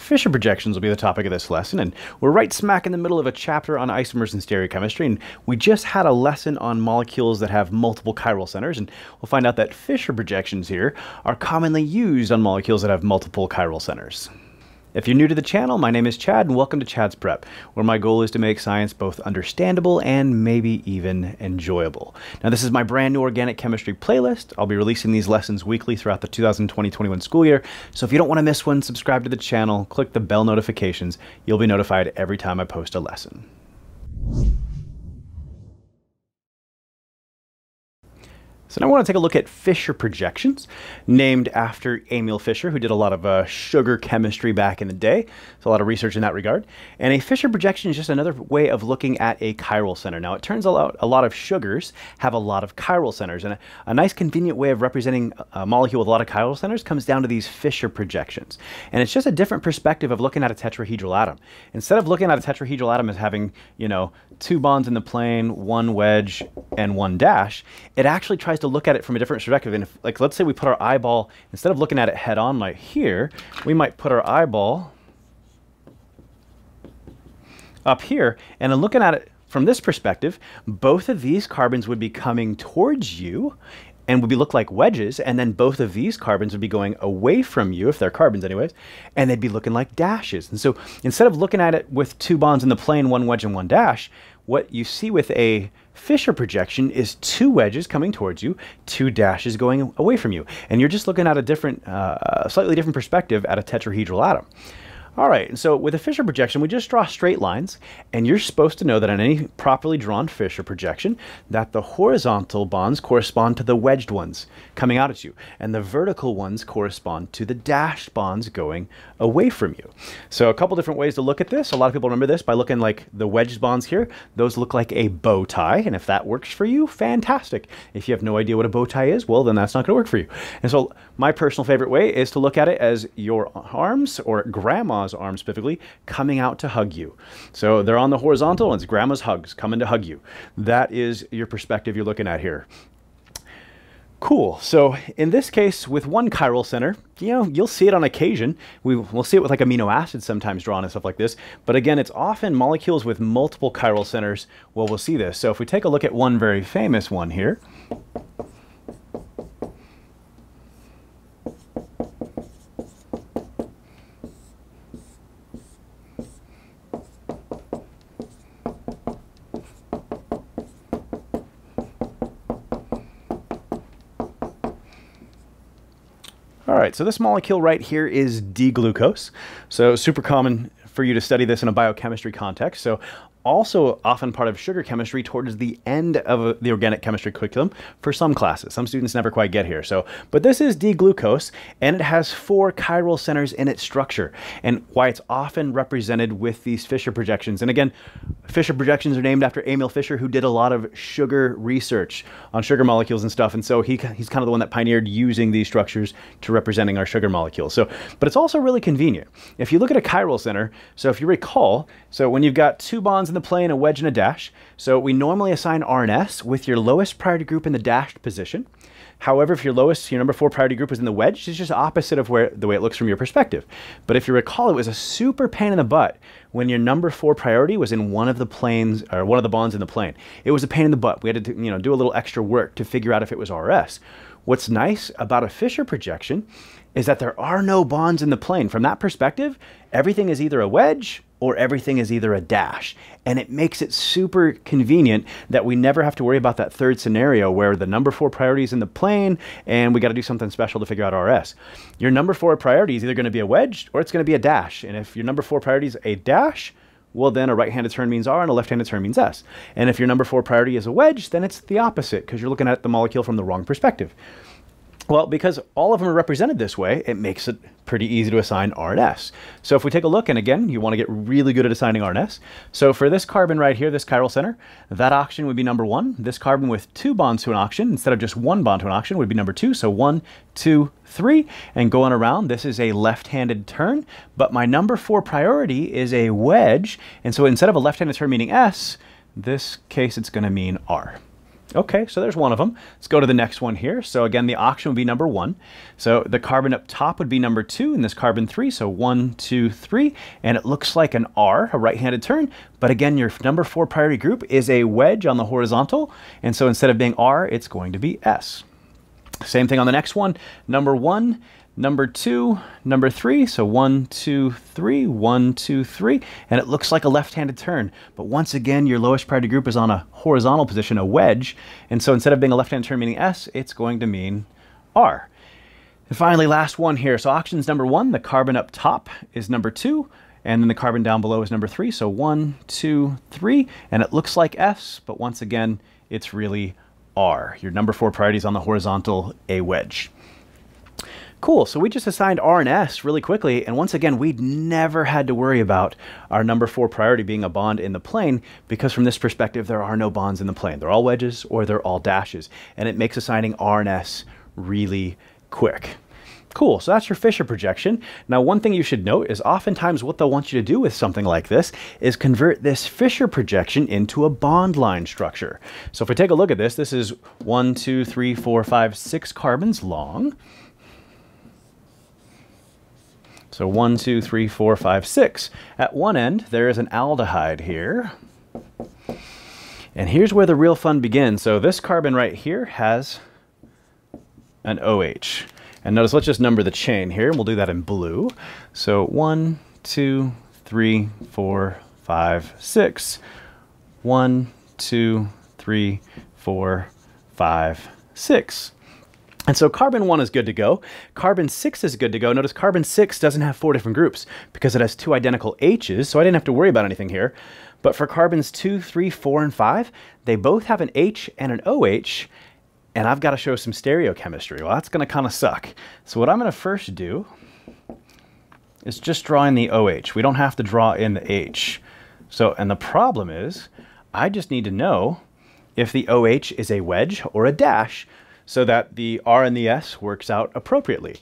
Fischer projections will be the topic of this lesson, and we're right smack in the middle of a chapter on isomers and stereochemistry, and we just had a lesson on molecules that have multiple chiral centers, and we'll find out that Fischer projections here are commonly used on molecules that have multiple chiral centers. If you're new to the channel, my name is Chad, and welcome to Chad's Prep, where my goal is to make science both understandable and maybe even enjoyable. Now, this is my brand new organic chemistry playlist. I'll be releasing these lessons weekly throughout the 2020-21 school year, so if you don't want to miss one, subscribe to the channel, click the bell notifications. You'll be notified every time I post a lesson. So now I want to take a look at Fischer projections, named after Emil Fischer, who did a lot of sugar chemistry back in the day. There's a lot of research in that regard. And a Fischer projection is just another way of looking at a chiral center. Now, it turns out a lot of sugars have a lot of chiral centers. And a nice convenient way of representing a molecule with a lot of chiral centers comes down to these Fischer projections. And it's just a different perspective of looking at a tetrahedral atom. Instead of looking at a tetrahedral atom as having, you know, two bonds in the plane, one wedge, and one dash, it actually tries to look at it from a different perspective. And if, like, let's say we put our eyeball, instead of looking at it head on like here, we might put our eyeball up here, and then looking at it from this perspective, both of these carbons would be coming towards you and would be look like wedges, and then both of these carbons would be going away from you, if they're carbons anyways, and they'd be looking like dashes. And so instead of looking at it with two bonds in the plane, one wedge and one dash, what you see with a Fischer projection is two wedges coming towards you, two dashes going away from you. And you're just looking at a different, slightly different perspective at a tetrahedral atom. All right, and so with a Fischer projection, we just draw straight lines, and you're supposed to know that on any properly drawn Fischer projection, that the horizontal bonds correspond to the wedged ones coming out at you, and the vertical ones correspond to the dashed bonds going away from you. So a couple different ways to look at this. A lot of people remember this by looking like the wedged bonds here. Those look like a bow tie, and if that works for you, fantastic. If you have no idea what a bow tie is, well, then that's not gonna work for you. And so my personal favorite way is to look at it as your arms, or grandma arms specifically, coming out to hug you. So they're on the horizontal, and it's grandma's hugs coming to hug you. That is your perspective you're looking at here. Cool. So in this case, with one chiral center, you know, you'll see it on occasion. We'll see it with like amino acids sometimes drawn and stuff like this. But again, it's often molecules with multiple chiral centers. Well, we'll see this. So if we take a look at one very famous one here, so this molecule right here is D-glucose. So super common for you to study this in a biochemistry context. So also often part of sugar chemistry towards the end of the organic chemistry curriculum for some classes. Some students never quite get here. So, but this is D-glucose, and it has four chiral centers in its structure, and why it's often represented with these Fischer projections. And again, Fischer projections are named after Emil Fischer, who did a lot of sugar research on sugar molecules and stuff. And so he's kind of the one that pioneered using these structures to representing our sugar molecules. So, but it's also really convenient. If you look at a chiral center, so if you recall, so when you've got two bonds in the plane, a wedge and a dash. So we normally assign RNS with your lowest priority group in the dashed position. However, if your lowest, your number 4 priority group is in the wedge, it's just opposite of where the way it looks from your perspective. But if you recall, it was a super pain in the butt when your number 4 priority was in one of the planes, or one of the bonds in the plane. It was a pain in the butt. We had to, you know, do a little extra work to figure out if it was RS. What's nice about a Fischer projection is that there are no bonds in the plane. From that perspective, everything is either a wedge or everything is either a dash. And it makes it super convenient that we never have to worry about that third scenario where the number 4 priority is in the plane and we gotta do something special to figure out RS. Your number 4 priority is either gonna be a wedge or it's gonna be a dash. And if your number 4 priority is a dash, well, then a right-handed turn means R and a left-handed turn means S. And if your number 4 priority is a wedge, then it's the opposite because you're looking at the molecule from the wrong perspective. Well, because all of them are represented this way, it makes it pretty easy to assign RNS. So if we take a look, and again, you want to get really good at assigning RNS. So for this carbon right here, this chiral center, that oxygen would be number 1. This carbon with 2 bonds to an oxygen, instead of just 1 bond to an oxygen, would be number 2. So 1, 2, 3, and going around, this is a left-handed turn, but my number 4 priority is a wedge. And so instead of a left-handed turn meaning S, this case, it's going to mean R. Okay, so there's one of them. Let's go to the next one here. So again, the oxygen would be number 1. So the carbon up top would be number 2, and this carbon 3. So 1, 2, 3, and it looks like an R, a right-handed turn. But again, your number 4 priority group is a wedge on the horizontal. And so instead of being R, it's going to be S. Same thing on the next one. Number 1, number 2, number 3. So 1, 2, 3, 1, 2, 3. And it looks like a left-handed turn. But once again, your lowest priority group is on a horizontal position, a wedge. And so instead of being a left-handed turn meaning S, it's going to mean R. And finally, last one here. So oxygen's number 1. The carbon up top is number 2. And then the carbon down below is number 3. So 1, 2, 3. And it looks like S. But once again, it's really R. Your number 4 priority is on the horizontal, a wedge. Cool, so we just assigned R and S really quickly, and once again, we'd never had to worry about our number 4 priority being a bond in the plane, because from this perspective, there are no bonds in the plane. They're all wedges or they're all dashes, and it makes assigning R and S really quick. Cool, so that's your Fischer projection. Now, one thing you should note is oftentimes what they'll want you to do with something like this is convert this Fischer projection into a bond line structure. So if we take a look at this, this is 1, 2, 3, 4, 5, 6 carbons long. So 1, 2, 3, 4, 5, 6. At one end, there is an aldehyde here. And here's where the real fun begins. So this carbon right here has an OH. And notice, let's just number the chain here, and we'll do that in blue. So 1, 2, 3, 4, 5, 6. 1, 2, 3, 4, 5, 6. And so carbon 1 is good to go. Carbon 6 is good to go. Notice carbon 6 doesn't have 4 different groups because it has 2 identical H's, so I didn't have to worry about anything here. But for carbons 2, 3, 4, and 5, they both have an H and an OH, and I've got to show some stereochemistry. Well, that's going to kind of suck. So what I'm going to first do is just draw in the OH. We don't have to draw in the H. So, and the problem is, I just need to know if the OH is a wedge or a dash, so that the R and the S works out appropriately.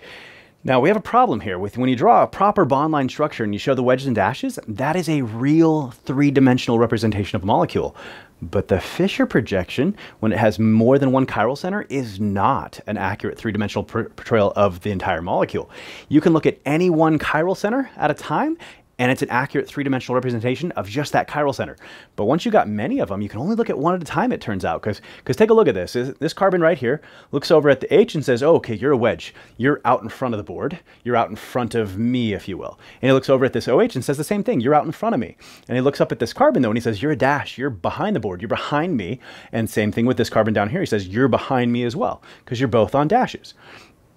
Now we have a problem here with when you draw a proper bond line structure and you show the wedges and dashes, that is a real 3-dimensional representation of a molecule. But the Fischer projection, when it has more than 1 chiral center, is not an accurate 3-dimensional portrayal of the entire molecule. You can look at any 1 chiral center at a time, and it's an accurate 3-dimensional representation of just that chiral center. But once you got many of them, you can only look at one at a time, it turns out, because take a look at this. This carbon right here looks over at the H and says, oh, okay, you're a wedge. You're out in front of the board. You're out in front of me, if you will. And he looks over at this OH and says the same thing. You're out in front of me. And he looks up at this carbon, though, and he says, you're a dash. You're behind the board. You're behind me. And same thing with this carbon down here. He says, you're behind me as well, because you're both on dashes.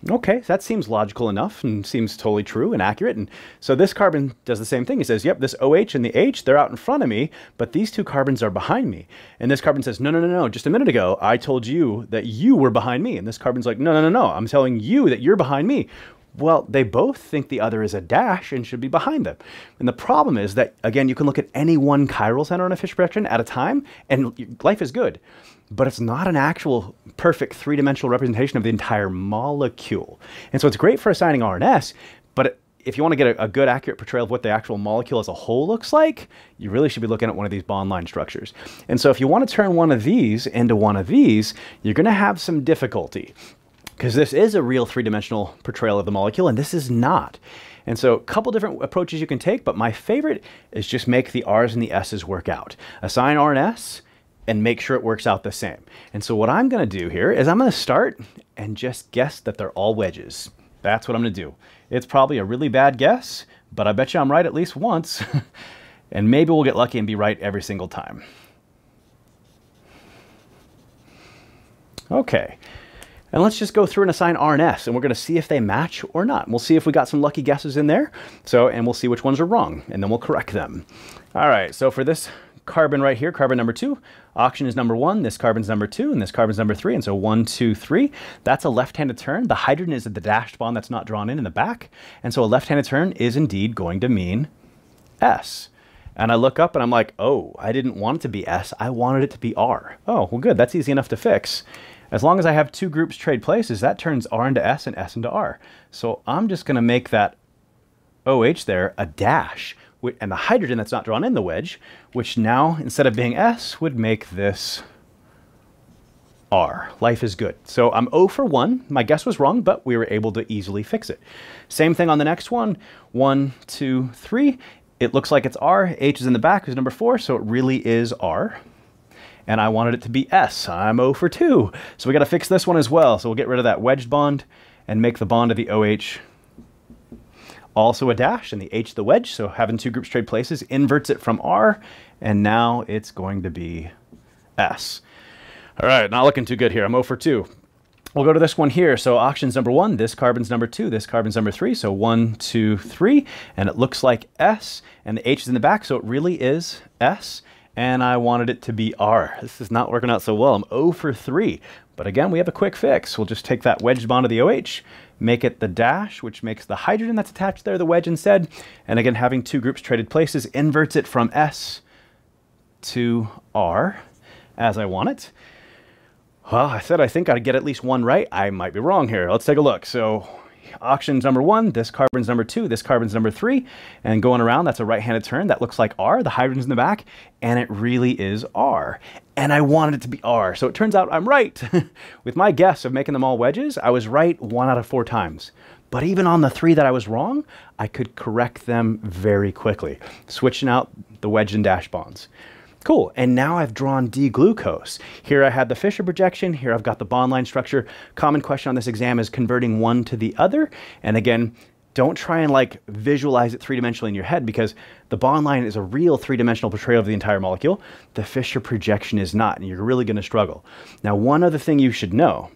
Okay, that seems logical enough and seems totally true and accurate. And so this carbon does the same thing. He says, yep, this OH and the H, they're out in front of me, but these 2 carbons are behind me. And this carbon says, no, no, no, no, just a minute ago, I told you that you were behind me. And this carbon's like, no, no, no, no, I'm telling you that you're behind me. Well, they both think the other is a dash and should be behind them. And the problem is that, again, you can look at any 1 chiral center on a Fischer projection at a time, and life is good. But it's not an actual perfect 3-dimensional representation of the entire molecule. And so it's great for assigning R and S, but if you want to get a good accurate portrayal of what the actual molecule as a whole looks like, you really should be looking at one of these bond line structures. And so if you want to turn one of these into one of these, you're going to have some difficulty, because this is a real 3-dimensional portrayal of the molecule, and this is not. And so a couple different approaches you can take, but my favorite is just make the R's and the S's work out. Assign R and S and make sure it works out the same. And so what I'm going to do here is I'm going to start and just guess that they're all wedges. That's what I'm going to do. It's probably a really bad guess, but I bet you I'm right at least once, and maybe we'll get lucky and be right every single time. Okay. And let's just go through and assign R and S, and we're going to see if they match or not. We'll see if we got some lucky guesses in there, and we'll see which ones are wrong, and then we'll correct them. All right, so for this carbon right here, carbon number 2, oxygen is number 1, this carbon's number 2, and this carbon's number 3, and so 1, 2, 3. That's a left-handed turn. The hydrogen is the dashed bond that's not drawn in the back, and so a left-handed turn is indeed going to mean S. And I look up and I'm like, oh, I didn't want it to be S, I wanted it to be R. Oh, well good, that's easy enough to fix. As long as I have 2 groups trade places, that turns R into S and S into R. So I'm just going to make that OH there a dash, and the hydrogen that's not drawn in the wedge, which now, instead of being S, would make this are. Life is good. So I'm 0 for 1. My guess was wrong, but we were able to easily fix it. Same thing on the next one. 1, 2, 3. It looks like it's R. H is in the back, is number 4, so it really is R. And I wanted it to be S. I'm 0 for 2. So we got to fix this one as well. So we'll get rid of that wedged bond and make the bond of the OH also a dash and the H the wedge. So having two groups trade places inverts it from R, and now it's going to be S. All right, not looking too good here. I'm 0 for 2. We'll go to this one here. So oxygen's number 1, this carbon's number 2, this carbon's number 3. So 1, 2, 3, and it looks like S, and the H is in the back, so it really is S. And I wanted it to be R. This is not working out so well. I'm 0 for 3. But again, we have a quick fix. We'll just take that wedged bond of the OH, make it the dash, which makes the hydrogen that's attached there the wedge instead. And again, having two groups traded places inverts it from S to R as I want it. Well, I said I think I'd get at least one right. I might be wrong here. Let's take a look. So oxygen's number 1, this carbon's number 2, this carbon's number 3, and going around, that's a right-handed turn. That looks like R, the hydrogen's in the back, and it really is R. And I wanted it to be R, so it turns out I'm right. With my guess of making them all wedges, I was right 1 out of 4 times. But even on the 3 that I was wrong, I could correct them very quickly, switching out the wedge and dash bonds. Cool, and now I've drawn D-glucose. Here I had the Fischer projection, here I've got the bond line structure. Common question on this exam is converting one to the other. And again, don't try and like visualize it three-dimensionally in your head, because the bond line is a real three-dimensional portrayal of the entire molecule. The Fischer projection is not, and you're really gonna struggle. Now, one other thing you should know,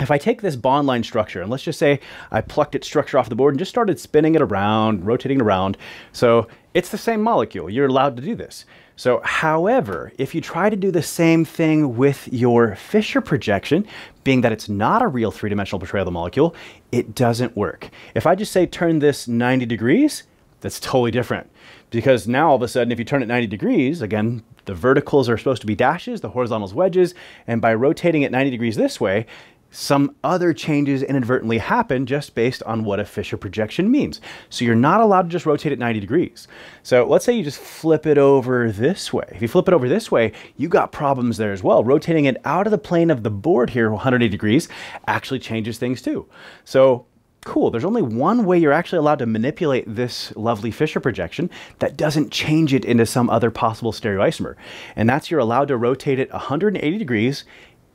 if I take this bond line structure, and let's just say I plucked its structure off the board and just started spinning it around, rotating it around. So it's the same molecule, you're allowed to do this. So, however, if you try to do the same thing with your Fischer projection, being that it's not a real three-dimensional portrayal of the molecule, it doesn't work. If I just say turn this 90 degrees, that's totally different. Because now all of a sudden, if you turn it 90 degrees, again, the verticals are supposed to be dashes, the horizontals wedges, and by rotating it 90 degrees this way, some other changes inadvertently happen just based on what a Fischer projection means. So you're not allowed to just rotate it 90 degrees. So let's say you just flip it over this way. If you flip it over this way, you got problems there as well. Rotating it out of the plane of the board here, 180 degrees, actually changes things too. So cool, there's only one way you're actually allowed to manipulate this lovely Fischer projection that doesn't change it into some other possible stereoisomer. And that's you're allowed to rotate it 180 degrees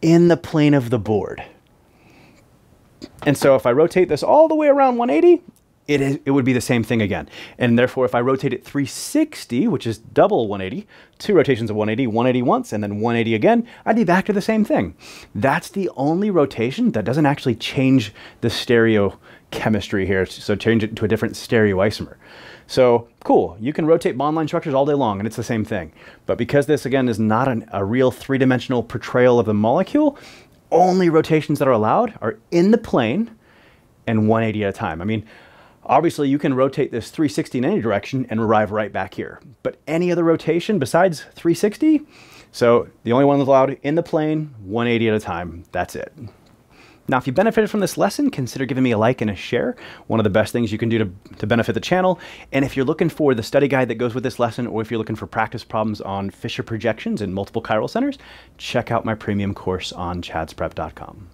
in the plane of the board. And so if I rotate this all the way around 180, it would be the same thing again. And therefore, if I rotate it 360, which is double 180, 2 rotations of 180, 180 once, and then 180 again, I'd be back to the same thing. That's the only rotation that doesn't actually change the stereochemistry here, so change it to a different stereoisomer. So cool, you can rotate bond line structures all day long and it's the same thing. But because this, again, is not a real three-dimensional portrayal of the molecule, only rotations that are allowed are in the plane and 180 at a time. I mean, obviously you can rotate this 360 in any direction and arrive right back here, but any other rotation besides 360, so the only one that's allowed in the plane, 180 at a time, that's it. Now, if you benefited from this lesson, consider giving me a like and a share. One of the best things you can do to benefit the channel. And if you're looking for the study guide that goes with this lesson, or if you're looking for practice problems on Fischer projections in multiple chiral centers, check out my premium course on chadsprep.com.